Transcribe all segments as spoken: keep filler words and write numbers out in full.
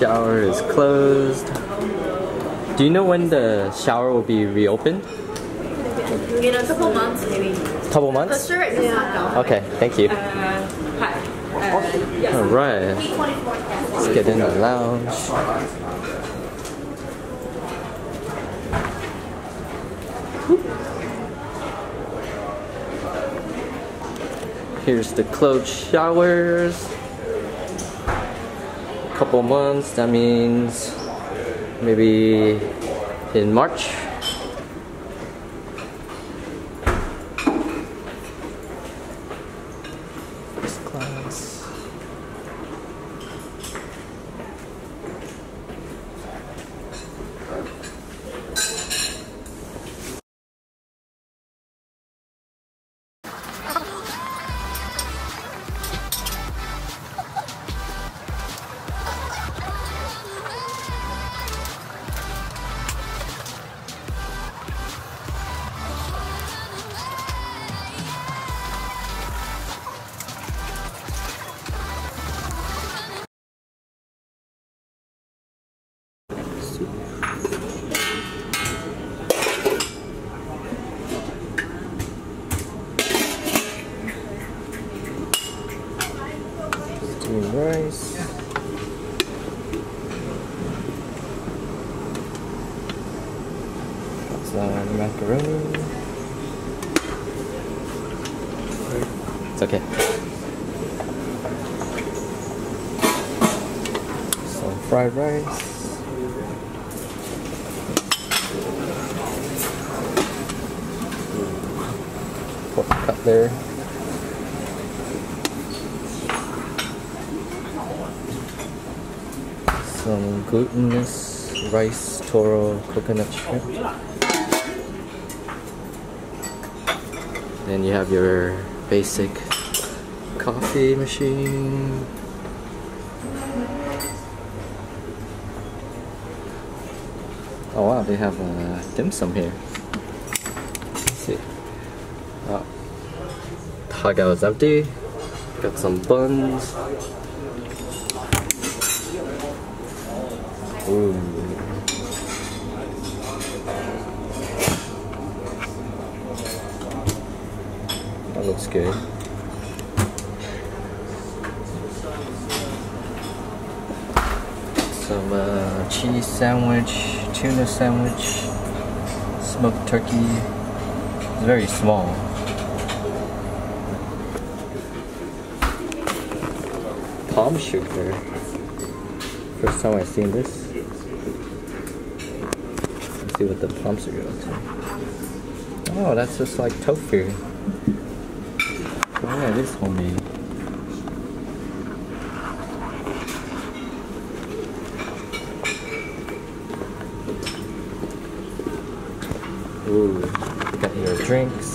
shower is closed. Do you know when the shower will be reopened? In a couple months, maybe. Couple months? But sure, it's not gone. Okay, thank you. Uh, hi. Uh, yes. All right. Let's get in the lounge. Here's the closed showers. Couple months, that means maybe in March. First class. Rice. That's uh, macaroni. It's okay. Some fried rice. Pork cutlet. Some glutinous rice, toro, coconut shrimp. Then you have your basic coffee machine. Oh wow, they have a dim sum here. Let's see. Oh. Tagawa is empty. Got some buns. Ooh. That looks good. Some uh, cheese sandwich, tuna sandwich, smoked turkey. It's very small. Palm sugar. First time I've seen this. See what the plums are going to. Oh, that's just like tofu. Oh, yeah, this will be. Ooh, got your drinks.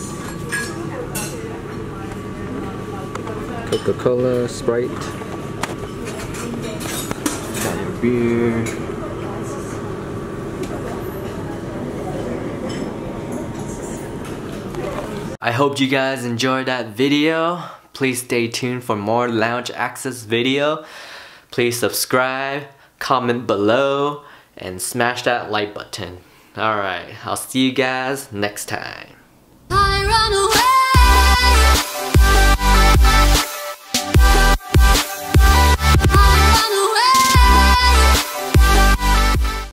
Coca-Cola, Sprite. Got your beer. I hope you guys enjoyed that video. Please stay tuned for more lounge access video. Please subscribe, comment below, and smash that like button. Alright, I'll see you guys next time. I run away.